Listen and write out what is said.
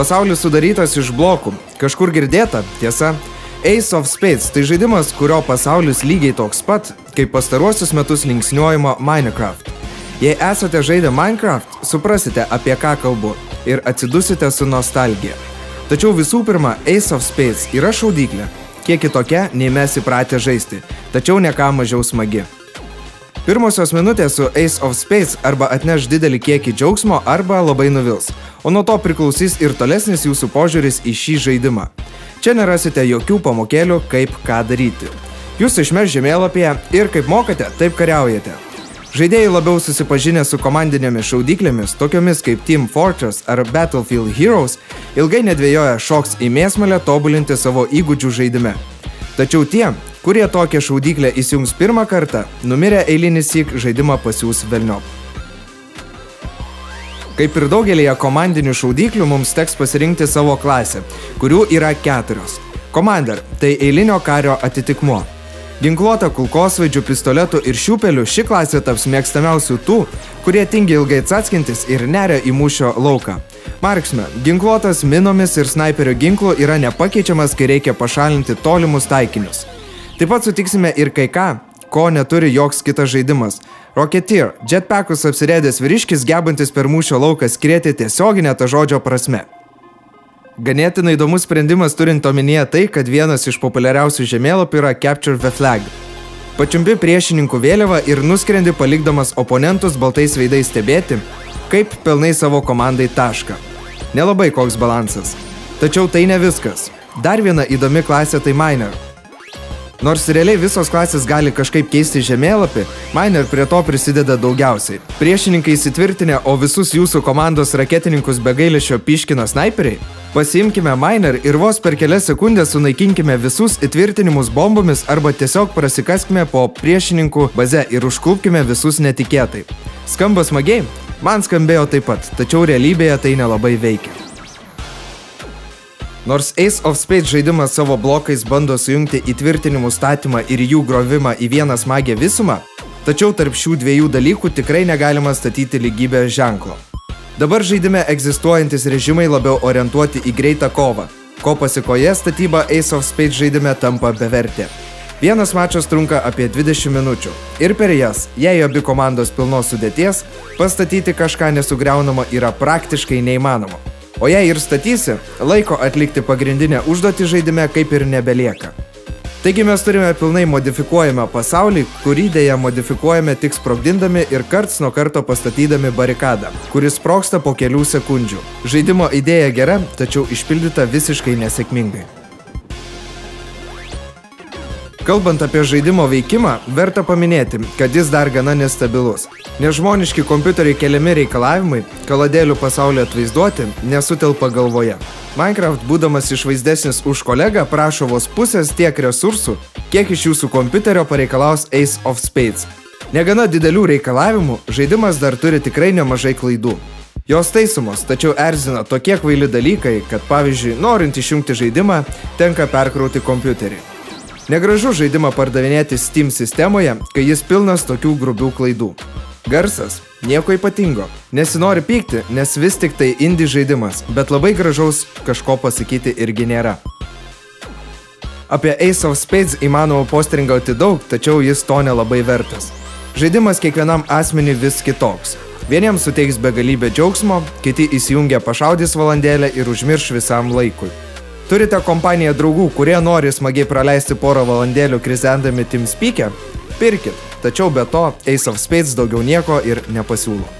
Pasaulis sudarytas iš blokų. Kažkur girdėta, tiesa, Ace of Spades tai žaidimas, kurio pasaulis lygiai toks pat, kaip pastaruosius metus linksniuojama Minecraft. Jei esate žaidę Minecraft, suprasite, apie ką kalbu ir atsidusite su nostalgija. Tačiau visų pirma, Ace of Spades yra šaudyklė, kiek kitokia, nei mes įpratę žaisti, tačiau ne ką mažiau smagi. Pirmosios minutės su Ace of Spades arba atneš didelį kiekį džiaugsmo arba labai nuvils, o nuo to priklausys ir tolesnis jūsų požiūris į šį žaidimą. Čia nerasite jokių pamokėlių, kaip ką daryti. Jūs išmes žemėlapyje ir kaip mokate, taip kariaujate. Žaidėjai labiau susipažinę su komandinėmis šaudyklėmis, tokiomis kaip Team Fortress ar Battlefield Heroes, ilgai nedvėjoja šoks į mėsmalę tobulinti savo įgūdžių žaidime. Tačiau tie, kurie tokią šaudyklę įsijungs pirmą kartą, numirę eilinį syk žaidimą pasiūs velniop. Kaip ir daugelėje komandinių šaudyklių mums teks pasirinkti savo klasę, kurių yra 4. Commander – tai eilinio kario atitikmuo. Ginkluota kulkosvaidžių, pistoletų ir šiupelių ši klasė taps mėgstamiausių tų, kurie tingi ilgai atskintis ir neria į mūšio lauką. Marksme, ginkluotas minomis ir snaiperio ginklų yra nepakeičiamas, kai reikia pašalinti tolimus taikinius. Taip pat sutiksime ir kai ką, ko neturi joks kitas žaidimas. Rocketeer – jetpackus apsirėdęs vyriškis, gebantis per mūšio lauką skrieti tiesioginę tą žodžio prasme. Ganėtinai įdomus sprendimas, turint omenyje tai, kad vienas iš populiariausių žemėlapių yra Capture the Flag. Pačiumpi priešininkų vėliavą ir nuskrendi, palikdamas oponentus baltais veidais stebėti, kaip pelnai savo komandai tašką. Nelabai koks balansas. Tačiau tai ne viskas. Dar viena įdomi klasė tai Miner. Nors realiai visos klasės gali kažkaip keisti žemėlapį, Miner prie to prisideda daugiausiai. Priešininkai įsitvirtinę, o visus jūsų komandos raketininkus be gailesčio piškino snaiperiai? Pasiimkime Miner ir vos per kelias sekundės sunaikinkime visus įtvirtinimus bombomis arba tiesiog prasikaskime po priešininkų bazę ir užklupkime visus netikėtai. Skamba smagiai? Man skambėjo taip pat, tačiau realybėje tai nelabai veikia. Nors Ace of Spades žaidimas savo blokais bando sujungti įtvirtinimų statymą ir jų grovimą į vieną smagią visumą, tačiau tarp šių dviejų dalykų tikrai negalima statyti lygybės ženklo. Dabar žaidime egzistuojantis režimai labiau orientuoti į greitą kovą, ko pasikoje statyba Ace of Spades žaidime tampa bevertė. Vienas mačas trunka apie 20 minučių ir per jas, jei abi komandos pilnos sudėties, pastatyti kažką nesugriaunamo yra praktiškai neįmanoma. O jei ir statysi, laiko atlikti pagrindinę užduotį žaidime kaip ir nebelieka. Taigi mes turime pilnai modifikuojamą pasaulį, kurį dėja modifikuojame tik sprogdindami ir karts nuo karto pastatydami barikadą, kuris sprogsta po kelių sekundžių. Žaidimo idėja gera, tačiau išpildyta visiškai nesėkmingai. Kalbant apie žaidimo veikimą, verta paminėti, kad jis dar gana nestabilus. Nežmoniški kompiuteriai keliami reikalavimai, kaladėlių pasaulio atvaizduoti, nesutelpa galvoje. Minecraft, būdamas išvaizdesnis už kolegą, prašo vos pusės tiek resursų, kiek iš jūsų kompiuterio pareikalaus Ace of Spades. Negana didelių reikalavimų, žaidimas dar turi tikrai nemažai klaidų. Jos taisomos, tačiau erzina tokie kvaili dalykai, kad pavyzdžiui, norint išjungti žaidimą, tenka perkrauti kompiuterį. Negražu žaidimą pardavinėti Steam sistemoje, kai jis pilnas tokių grubių klaidų. Garsas – nieko ypatingo. Nesinori pykti, nes vis tik tai indie žaidimas, bet labai gražaus kažko pasakyti irgi nėra. Apie Ace of Spades įmanoma postringauti daug, tačiau jis to nelabai vertas. Žaidimas kiekvienam asmeniui vis kitoks. Vieniems suteiks begalybę džiaugsmo, kiti įsijungia pašaudys valandėlę ir užmirš visam laikui. Turite kompaniją draugų, kurie nori smagiai praleisti porą valandėlių krizendami TeamSpeak'e? Pirkit, tačiau be to Ace of Spades daugiau nieko ir nepasiūlo.